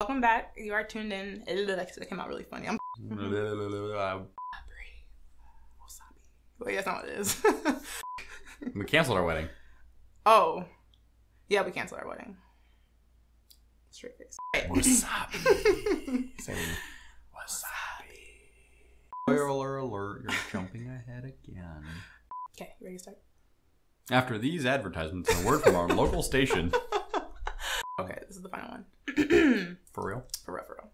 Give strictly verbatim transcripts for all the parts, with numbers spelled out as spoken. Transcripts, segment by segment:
Welcome back. You are tuned in. It came out really funny. I'm wasabi. Well, yeah, that's not what it is. We canceled our wedding. Oh. Yeah, we canceled our wedding. Straight face. Wasabi. Same. Wasabi. Spoiler alert, you're jumping ahead again. Okay, ready to start? After these advertisements and a word from our local station. Okay, this is the final one. For real? For real, for real.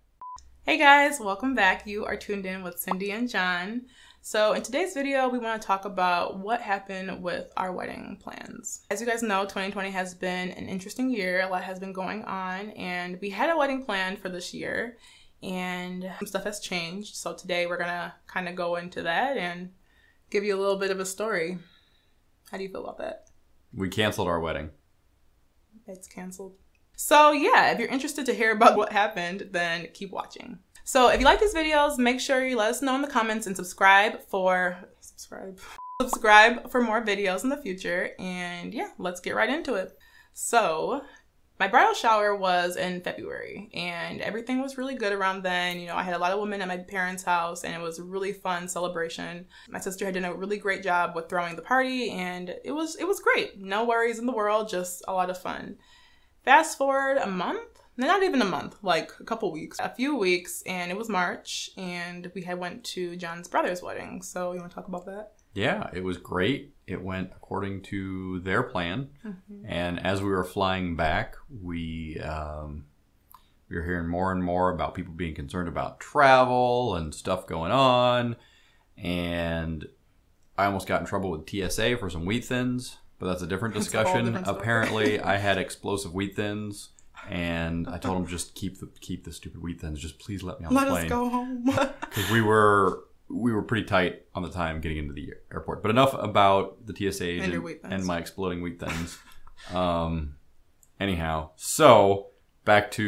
Hey guys, welcome back. You are tuned in with Cindy and John. So in today's video, we want to talk about what happened with our wedding plans. As you guys know, twenty twenty has been an interesting year. A lot has been going on, and we had a wedding plan for this year, and some stuff has changed. So today we're gonna kind of go into that and give you a little bit of a story. How do you feel about that? We canceled our wedding. It's canceled. So yeah, if you're interested to hear about what happened, then keep watching. So if you like these videos, make sure you let us know in the comments and subscribe for subscribe subscribe for more videos in the future. And yeah, let's get right into it. So my bridal shower was in February, and everything was really good around then. You know, I had a lot of women at my parents' house, and it was a really fun celebration. My sister had done a really great job with throwing the party, and it was it was great. No worries in the world, just a lot of fun. Fast forward a month, not even a month, like a couple weeks, a few weeks, and it was March, and we had went to John's brother's wedding. So you want to talk about that? Yeah, it was great. It went according to their plan. Mm-hmm. And as we were flying back, we, um, we were hearing more and more about people being concerned about travel and stuff going on. And I almost got in trouble with T S A for some wheat thins. But that's a different discussion. Different Apparently, I had explosive wheat thins, and I told him just keep the keep the stupid wheat thins. Just please let me on let the plane. Let us go home. Because we were we were pretty tight on the time getting into the airport. But enough about the T S A agent and, and my exploding wheat thins. um, anyhow, so back to,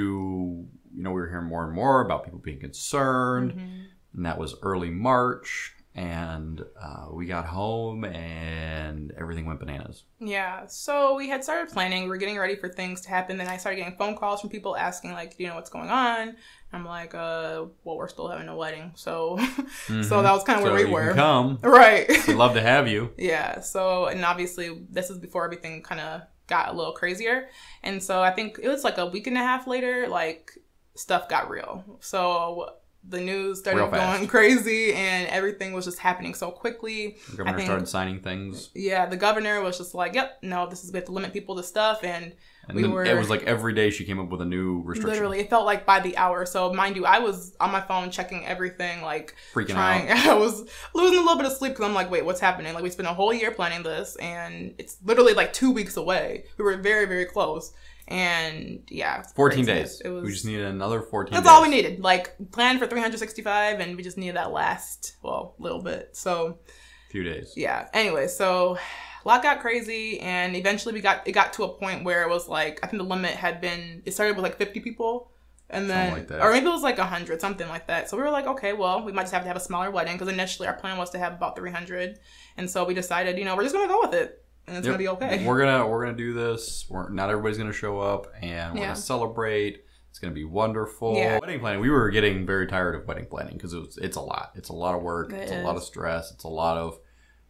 you know, we were hearing more and more about people being concerned, mm-hmm. and that was early March. And uh, we got home and everything went bananas. Yeah, so we had started planning. We were getting ready for things to happen. Then I started getting phone calls from people asking, like, do you know what's going on? And I'm like, uh, well, we're still having a wedding. So mm-hmm. so that was kind of so where we you were. Can come. Right. We'd love to have you. Yeah, so, and obviously this is before everything kind of got a little crazier. And so I think it was like a week and a half later, like, stuff got real. So the news started going crazy, and everything was just happening so quickly. The governor I think, started signing things. Yeah, the governor was just like, "Yep, no, this is we have to limit people to stuff," and, and we were. It was like every day she came up with a new restriction. Literally, it felt like by the hour. So, mind you, I was on my phone checking everything, like freaking trying, out. I was losing a little bit of sleep because I'm like, "Wait, what's happening?" Like we spent a whole year planning this, and it's literally like two weeks away. We were very, very close. And yeah, fourteen days. It was, we just needed another fourteen. That's days. all we needed. Like planned for three hundred sixty-five, and we just needed that last well little bit. So, a few days. Yeah. Anyway, so a lot got crazy, and eventually we got it got to a point where it was like I think the limit had been it started with like fifty people, and then like or maybe it was like a hundred, something like that. So we were like, okay, well we might just have to have a smaller wedding because initially our plan was to have about three hundred, and so we decided, you know, we're just gonna go with it. And it's yep. gonna be okay. We're gonna we're gonna do this. We're, not everybody's gonna show up, and we're yeah. gonna celebrate. It's gonna be wonderful. Yeah. Wedding planning. We were getting very tired of wedding planning because it's it's a lot. It's a lot of work. It it's is. a lot of stress. It's a lot of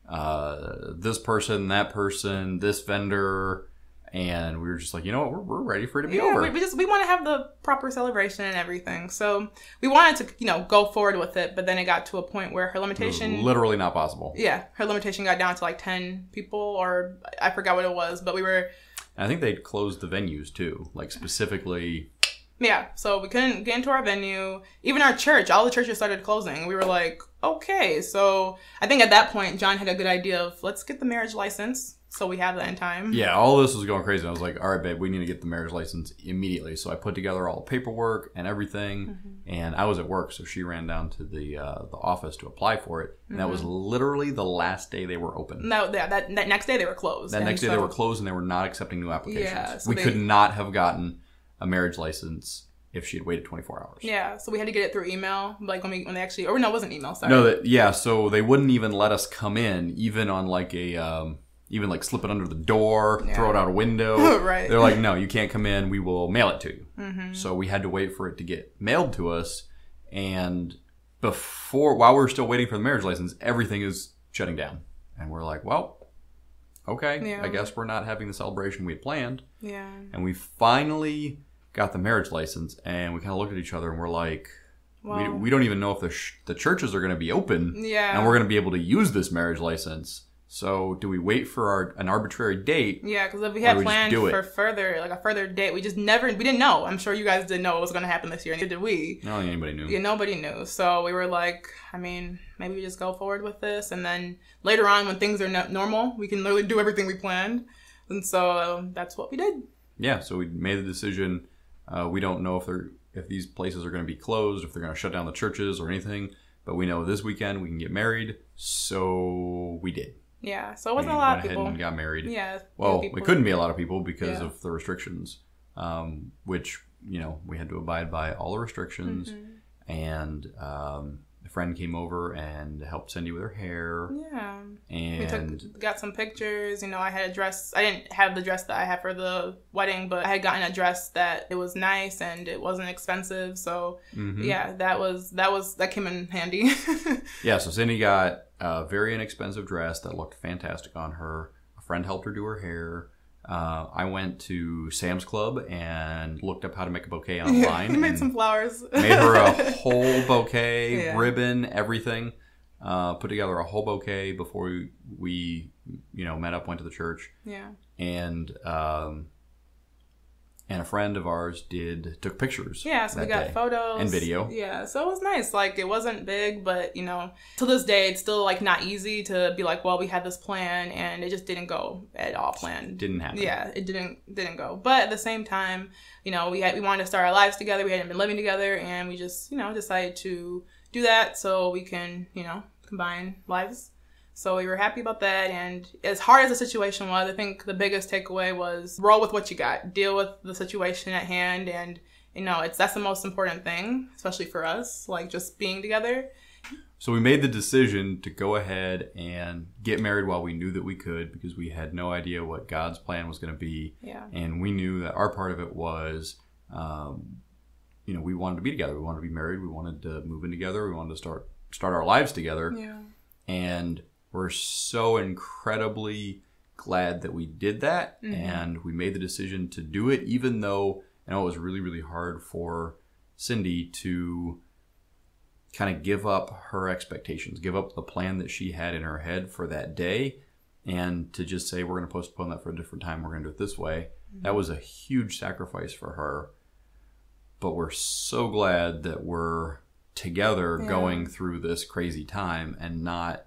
uh, this person, that person, this vendor, and we were just like, you know what, we're we're ready for it to be yeah, over. We, we just we want to have the proper celebration and everything. So we wanted to you know go forward with it, but then it got to a point where her limitation it was literally not possible. Yeah, her limitation got down to like ten people, or I forgot what it was, but we were. And I think they closed the venues too, like specifically. Yeah, so we couldn't get into our venue. Even our church, all the churches started closing. We were like, okay, so I think at that point John had a good idea of let's get the marriage license. So we have that in time. Yeah, all this was going crazy. I was like, all right, babe, we need to get the marriage license immediately. So I put together all the paperwork and everything. Mm-hmm. And I was at work, so she ran down to the uh, the office to apply for it. And mm-hmm. that was literally the last day they were open. No, that, that, that next day they were closed. That and next so, day they were closed, and they were not accepting new applications. Yeah, so we they, could not have gotten a marriage license if she had waited twenty-four hours. Yeah, so we had to get it through email, like when we when they actually, or no, it wasn't email, sorry. No, that, yeah, so they wouldn't even let us come in, even on like a Um, even like slip it under the door, yeah. throw it out a window. Right. They're like, no, you can't come in. We will mail it to you. Mm-hmm. So we had to wait for it to get mailed to us. And before, while we were still waiting for the marriage license, everything is shutting down. And we're like, well, okay, yeah. I guess we're not having the celebration we had planned. Yeah. And we finally got the marriage license, and we kind of looked at each other and we're like, wow. we, we don't even know if the, sh- the churches are going to be open. Yeah. And we're going to be able to use this marriage license. So do we wait for our an arbitrary date? Yeah, because if we had planned for further, like a further date, we just never, we didn't know. I'm sure you guys didn't know what was going to happen this year. Neither did we. No, anybody knew. Yeah, nobody knew. So we were like, I mean, maybe we just go forward with this. And then later on when things are not normal, we can literally do everything we planned. And so that's what we did. Yeah, so we made the decision. Uh, we don't know if they're, if these places are going to be closed, if they're going to shut down the churches or anything. But we know this weekend we can get married. So we did. Yeah, so it wasn't we a lot of people. And got married. Yeah. Well, it couldn't be a lot of people because yeah. of the restrictions, um, which, you know, we had to abide by all the restrictions. Mm-hmm. And um, a friend came over and helped Cindy with her hair. Yeah. And we took, got some pictures. You know, I had a dress. I didn't have the dress that I had for the wedding, but I had gotten a dress that it was nice and it wasn't expensive. So, mm-hmm. yeah, that was, that was, that came in handy. Yeah, so Cindy got a very inexpensive dress that looked fantastic on her. A friend helped her do her hair. Uh, I went to Sam's Club and looked up how to make a bouquet online. You made some flowers. Made her a whole bouquet, yeah. ribbon, everything. Uh, put together a whole bouquet before we, we, you know, met up, went to the church. Yeah. And um, and a friend of ours did took pictures. Yeah, so we got photos and video. Yeah, so it was nice. Like, it wasn't big, but, you know, to this day, it's still, like, not easy to be like, well, we had this plan, and it just didn't go at all planned. Didn't happen. Yeah, it didn't didn't go. But at the same time, you know, we had we wanted to start our lives together. We hadn't been living together, and we just, you know, decided to do that so we can, you know, combine lives. So we were happy about that, and as hard as the situation was, I think the biggest takeaway was roll with what you got. Deal with the situation at hand, and, you know, it's that's the most important thing, especially for us, like just being together. So we made the decision to go ahead and get married while we knew that we could, because we had no idea what God's plan was going to be. Yeah. And we knew that our part of it was, um, you know, we wanted to be together. We wanted to be married. We wanted to move in together. We wanted to start start our lives together. Yeah. And we're so incredibly glad that we did that, mm-hmm. and we made the decision to do it, even though I know it was really, really hard for Cindy to kind of give up her expectations, give up the plan that she had in her head for that day, and to just say, we're going to postpone that for a different time. We're going to do it this way. Mm-hmm. That was a huge sacrifice for her, but we're so glad that we're together yeah. going through this crazy time and not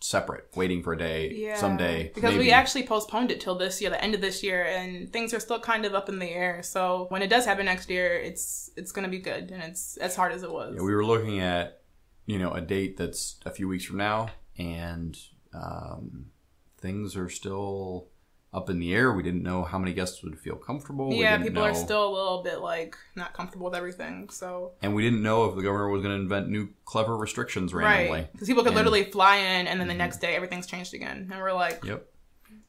separate, waiting for a day, yeah. someday. Because maybe. We actually postponed it till this year, the end of this year, and things are still kind of up in the air. So when it does happen next year, it's it's going to be good, and it's as hard as it was. Yeah, we were looking at, you know, a date that's a few weeks from now, and um, things are still up in the air. We didn't know how many guests would feel comfortable. Yeah, people know. Are still a little bit, like, not comfortable with everything, so. And we didn't know if the governor was going to invent new clever restrictions randomly. Right, because people could and, literally fly in, and then the mm-hmm. next day, everything's changed again. And we're like. Yep.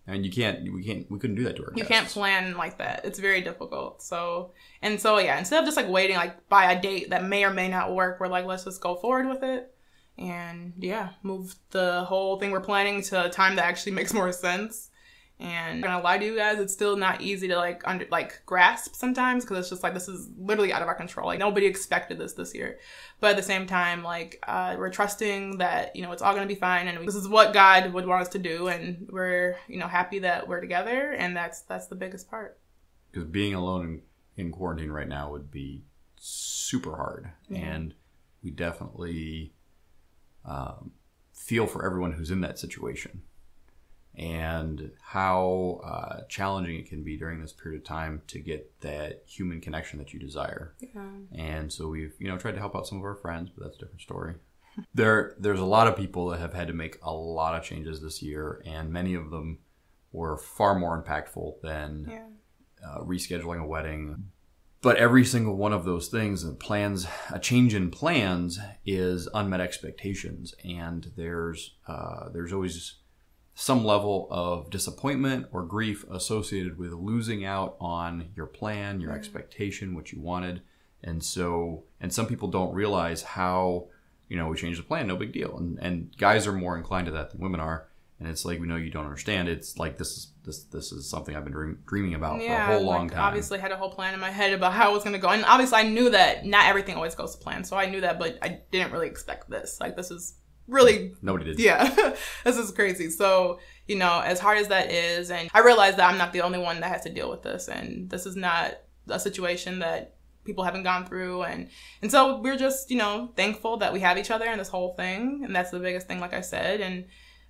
And you can't, we can't, we couldn't do that to our guests. You can't plan like that. It's very difficult. So, and so, yeah, instead of just, like, waiting, like, by a date that may or may not work, we're like, let's just go forward with it. And, yeah, move the whole thing we're planning to a time that actually makes more sense. And I'm not gonna lie to you guys, it's still not easy to like under like grasp sometimes, because it's just like, this is literally out of our control. Like, nobody expected this this year, but at the same time, like uh we're trusting that, you know, it's all gonna be fine, and this is what God would want us to do, and we're, you know, happy that we're together, and that's that's the biggest part. Because being alone in, in quarantine right now would be super hard, mm-hmm. and we definitely um, feel for everyone who's in that situation. And how uh, challenging it can be during this period of time to get that human connection that you desire. Yeah. And so we've, you know, tried to help out some of our friends, but that's a different story. there, There's a lot of people that have had to make a lot of changes this year, and many of them were far more impactful than yeah. uh, rescheduling a wedding. But every single one of those things and plans, a change in plans is unmet expectations. And there's uh, there's always some level of disappointment or grief associated with losing out on your plan, your expectation, what you wanted. And so, and some people don't realize how, you know, we changed the plan, no big deal. And, and guys are more inclined to that than women are. And it's like, we know you don't understand. It's like, this is this this is something I've been dream, dreaming about yeah, for a whole like long time. Obviously had a whole plan in my head about how it was going to go. And obviously I knew that not everything always goes to plan. So I knew that, but I didn't really expect this. Like, this is really... Nobody did. Yeah. This is crazy. So, you know, as hard as that is, and I realized that I'm not the only one that has to deal with this. And this is not a situation that people haven't gone through. And, and so we're just, you know, thankful that we have each other in this whole thing. And that's the biggest thing, like I said. And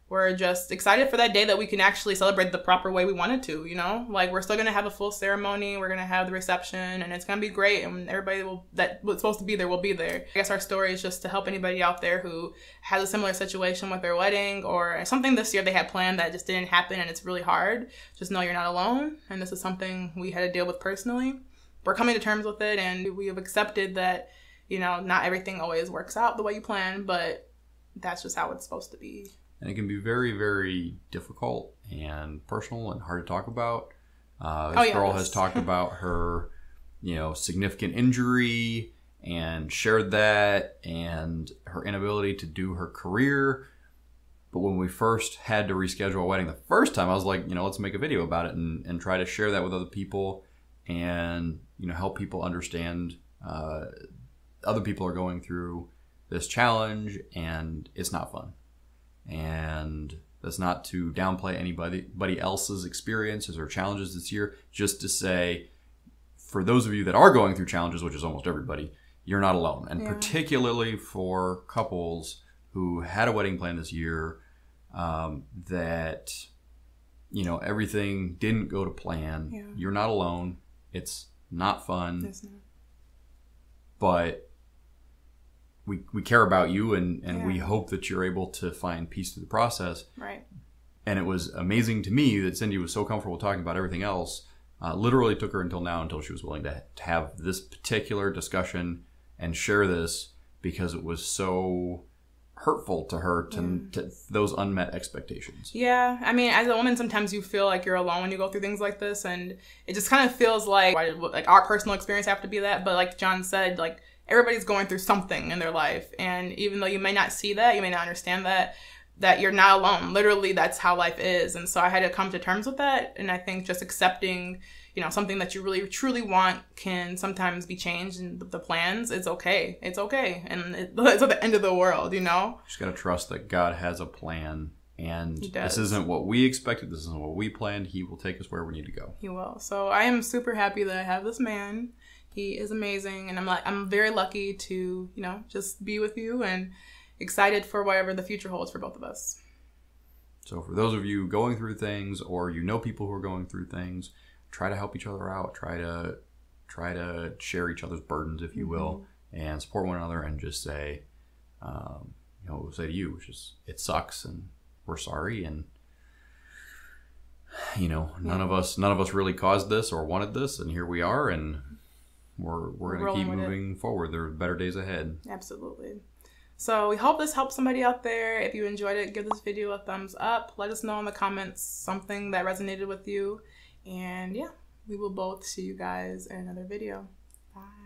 we're just excited for that day that we can actually celebrate the proper way we wanted to, you know? Like, we're still going to have a full ceremony. We're going to have the reception, and it's going to be great. And everybody will, that was supposed to be there will be there. I guess our story is just to help anybody out there who has a similar situation with their wedding or something this year they had planned that just didn't happen, and it's really hard. Just know you're not alone, and this is something we had to deal with personally. We're coming to terms with it, and we have accepted that, you know, not everything always works out the way you plan, but that's just how it's supposed to be. And it can be very, very difficult and personal and hard to talk about. Uh, this oh, yeah, girl has talked about her, you know, significant injury and shared that, and her inability to do her career. But when we first had to reschedule a wedding the first time, I was like, you know, let's make a video about it and, and try to share that with other people and, you know, help people understand uh, other people are going through this challenge, and it's not fun. And that's not to downplay anybody, anybody else's experiences or challenges this year, just to say, for those of you that are going through challenges, which is almost everybody, you're not alone. And yeah. particularly for couples who had a wedding plan this year, um, that, you know, everything didn't go to plan. Yeah. You're not alone. It's not fun. It's not. But... We, we care about you, and, and yeah. we hope that you're able to find peace through the process. Right. And it was amazing to me that Cindy was so comfortable talking about everything else. Uh, literally took her until now, until she was willing to, to have this particular discussion and share this, because it was so hurtful to her to, yeah. to those unmet expectations. Yeah. I mean, as a woman, sometimes you feel like you're alone when you go through things like this. And it just kind of feels like, why did, like our personal experience have to be that? But like John said, like, everybody's going through something in their life. And even though you may not see that, you may not understand that, that you're not alone. Literally, that's how life is. And so I had to come to terms with that. And I think just accepting, you know, something that you really truly want can sometimes be changed. And the plans, it's okay. It's okay. And it's not the end of the world, you know? Just got to trust that God has a plan. And this isn't what we expected. This isn't what we planned. He will take us where we need to go. He will. So I am super happy that I have this man. He is amazing, and I'm like I'm very lucky to, you know, just be with you, and excited for whatever the future holds for both of us. So for those of you going through things, or you know people who are going through things, try to help each other out. Try to try to share each other's burdens, if you mm-hmm. will, and support one another, and just say, um, you know, what we'll say to you, which is, it sucks, and we're sorry, and you know, none yeah. of us none of us really caused this or wanted this, and here we are, and We're, we're going to keep moving forward. There are better days ahead. Absolutely. So we hope this helps somebody out there. If you enjoyed it, give this video a thumbs up. Let us know in the comments something that resonated with you. And yeah, we will both see you guys in another video. Bye.